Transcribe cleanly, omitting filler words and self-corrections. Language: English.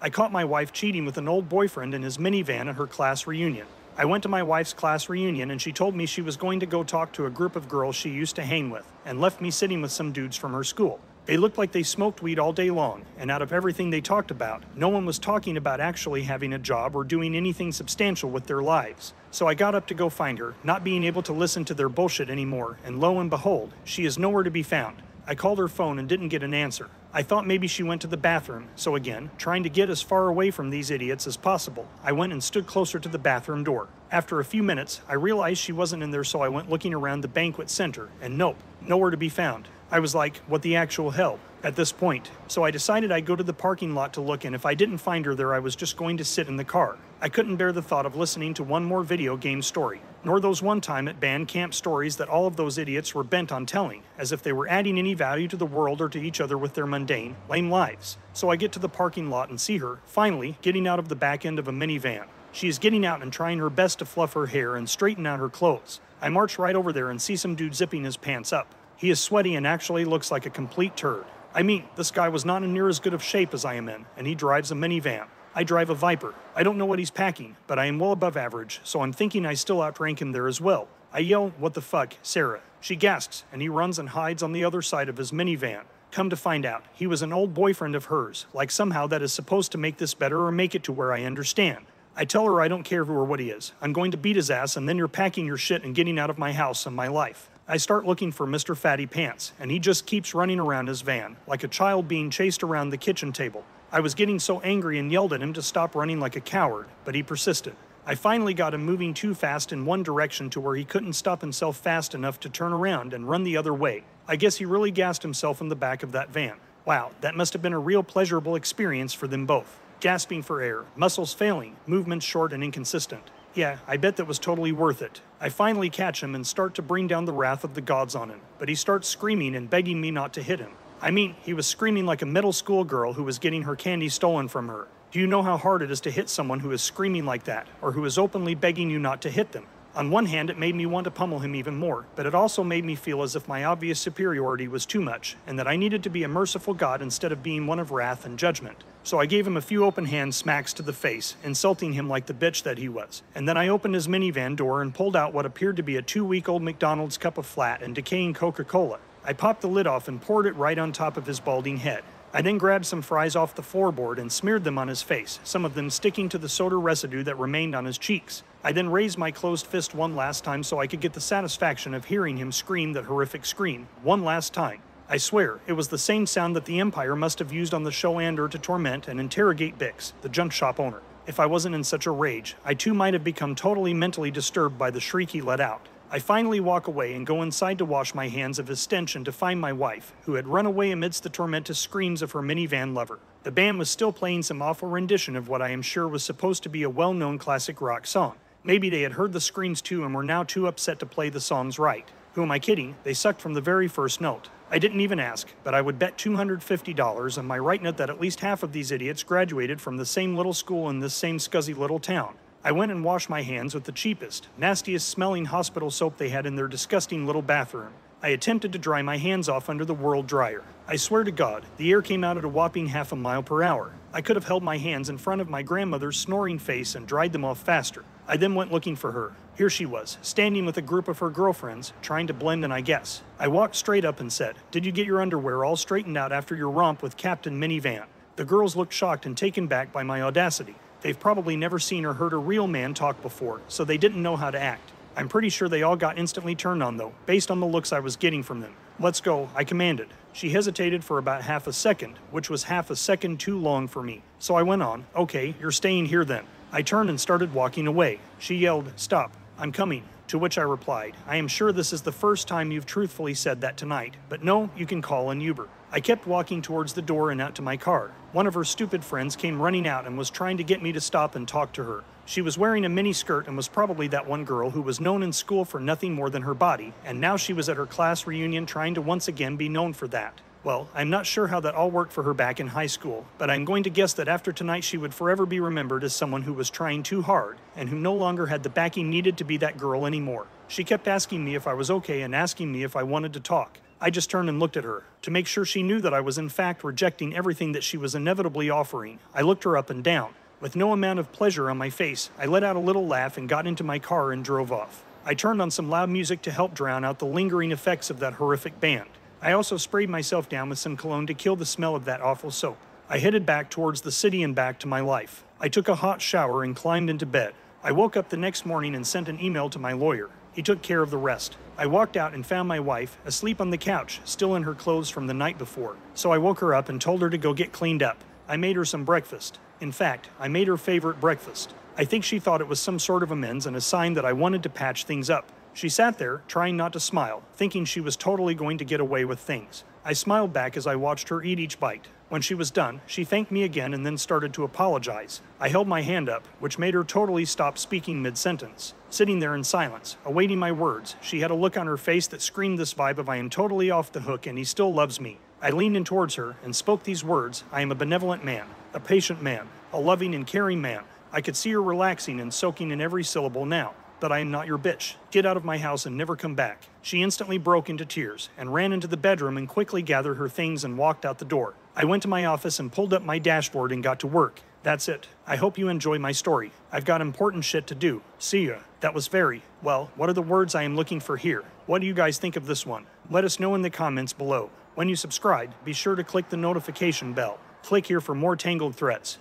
I caught my wife cheating with an old boyfriend in his minivan at her class reunion. I went to my wife's class reunion and she told me she was going to go talk to a group of girls she used to hang with and left me sitting with some dudes from her school. They looked like they smoked weed all day long, and out of everything they talked about, no one was talking about actually having a job or doing anything substantial with their lives. So I got up to go find her, not being able to listen to their bullshit anymore, and lo and behold, she is nowhere to be found. I called her phone and didn't get an answer. I thought maybe she went to the bathroom, so again, trying to get as far away from these idiots as possible, I went and stood closer to the bathroom door. After a few minutes, I realized she wasn't in there, so I went looking around the banquet center, and nope, nowhere to be found. I was like, what the actual hell, at this point. So I decided I'd go to the parking lot to look, and if I didn't find her there, I was just going to sit in the car. I couldn't bear the thought of listening to one more video game story, nor those one time at band camp stories that all of those idiots were bent on telling, as if they were adding any value to the world or to each other with their mundane, lame lives. So I get to the parking lot and see her, finally, getting out of the back end of a minivan. She is getting out and trying her best to fluff her hair and straighten out her clothes. I march right over there and see some dude zipping his pants up. He is sweaty and actually looks like a complete turd. I mean, this guy was not in near as good of shape as I am in, and he drives a minivan. I drive a Viper. I don't know what he's packing, but I am well above average, so I'm thinking I still outrank him there as well. I yell, "What the fuck, Sarah?" She gasps, and he runs and hides on the other side of his minivan. Come to find out, he was an old boyfriend of hers, like somehow that is supposed to make this better or make it to where I understand. I tell her I don't care who or what he is. I'm going to beat his ass, and then you're packing your shit and getting out of my house and my life. I start looking for Mr. Fatty Pants, and he just keeps running around his van, like a child being chased around the kitchen table. I was getting so angry and yelled at him to stop running like a coward, but he persisted. I finally got him moving too fast in one direction to where he couldn't stop himself fast enough to turn around and run the other way. I guess he really gassed himself in the back of that van. Wow, that must have been a real pleasurable experience for them both. Gasping for air, muscles failing, movements short and inconsistent. Yeah, I bet that was totally worth it. I finally catch him and start to bring down the wrath of the gods on him, but he starts screaming and begging me not to hit him. I mean, he was screaming like a middle school girl who was getting her candy stolen from her. Do you know how hard it is to hit someone who is screaming like that, or who is openly begging you not to hit them? On one hand, it made me want to pummel him even more, but it also made me feel as if my obvious superiority was too much, and that I needed to be a merciful God instead of being one of wrath and judgment. So I gave him a few open-hand smacks to the face, insulting him like the bitch that he was, and then I opened his minivan door and pulled out what appeared to be a 2-week-old McDonald's cup of flat and decaying Coca-Cola. I popped the lid off and poured it right on top of his balding head. I then grabbed some fries off the floorboard and smeared them on his face, some of them sticking to the soda residue that remained on his cheeks. I then raised my closed fist one last time so I could get the satisfaction of hearing him scream that horrific scream, one last time. I swear, it was the same sound that the Empire must have used on the show Andor to torment and interrogate Bix, the junk shop owner. If I wasn't in such a rage, I too might have become totally mentally disturbed by the shriek he let out. I finally walk away and go inside to wash my hands of his stench and to find my wife, who had run away amidst the tormentous screams of her minivan lover. The band was still playing some awful rendition of what I am sure was supposed to be a well-known classic rock song. Maybe they had heard the screams too and were now too upset to play the songs right. Who am I kidding? They sucked from the very first note. I didn't even ask, but I would bet $250 on my right nut that at least half of these idiots graduated from the same little school in this same scuzzy little town. I went and washed my hands with the cheapest, nastiest smelling hospital soap they had in their disgusting little bathroom. I attempted to dry my hands off under the world dryer. I swear to God, the air came out at a whopping half a mile per hour. I could have held my hands in front of my grandmother's snoring face and dried them off faster. I then went looking for her. Here she was, standing with a group of her girlfriends, trying to blend in, I guess. I walked straight up and said, "Did you get your underwear all straightened out after your romp with Captain Minivan?" The girls looked shocked and taken back by my audacity. They've probably never seen or heard a real man talk before, so they didn't know how to act. I'm pretty sure they all got instantly turned on though, based on the looks I was getting from them. "Let's go," I commanded. She hesitated for about half a second, which was half a second too long for me. So I went on, "Okay, you're staying here then." I turned and started walking away. She yelled, "Stop, I'm coming." To which I replied, "I am sure this is the first time you've truthfully said that tonight, but no, you can call an Uber." I kept walking towards the door and out to my car. One of her stupid friends came running out and was trying to get me to stop and talk to her. She was wearing a mini skirt and was probably that one girl who was known in school for nothing more than her body, and now she was at her class reunion trying to once again be known for that. Well, I'm not sure how that all worked for her back in high school, but I'm going to guess that after tonight she would forever be remembered as someone who was trying too hard, and who no longer had the backing needed to be that girl anymore. She kept asking me if I was okay and asking me if I wanted to talk. I just turned and looked at her, to make sure she knew that I was in fact rejecting everything that she was inevitably offering. I looked her up and down. With no amount of pleasure on my face, I let out a little laugh and got into my car and drove off. I turned on some loud music to help drown out the lingering effects of that horrific band. I also sprayed myself down with some cologne to kill the smell of that awful soap. I headed back towards the city and back to my life. I took a hot shower and climbed into bed. I woke up the next morning and sent an email to my lawyer. He took care of the rest. I walked out and found my wife, asleep on the couch, still in her clothes from the night before. So I woke her up and told her to go get cleaned up. I made her some breakfast. In fact, I made her favorite breakfast. I think she thought it was some sort of amends and a sign that I wanted to patch things up. She sat there, trying not to smile, thinking she was totally going to get away with things. I smiled back as I watched her eat each bite. When she was done, she thanked me again and then started to apologize. I held my hand up, which made her totally stop speaking mid-sentence. Sitting there in silence, awaiting my words, she had a look on her face that screamed this vibe of I am totally off the hook and he still loves me. I leaned in towards her and spoke these words, I am a benevolent man, a patient man, a loving and caring man. I could see her relaxing and soaking in every syllable now. That I am not your bitch. Get out of my house and never come back. She instantly broke into tears and ran into the bedroom and quickly gathered her things and walked out the door. I went to my office and pulled up my dashboard and got to work. That's it. I hope you enjoy my story. I've got important shit to do. See ya. That was very, well, what are the words I am looking for here? What do you guys think of this one? Let us know in the comments below. When you subscribe, be sure to click the notification bell. Click here for more Tangled Threads.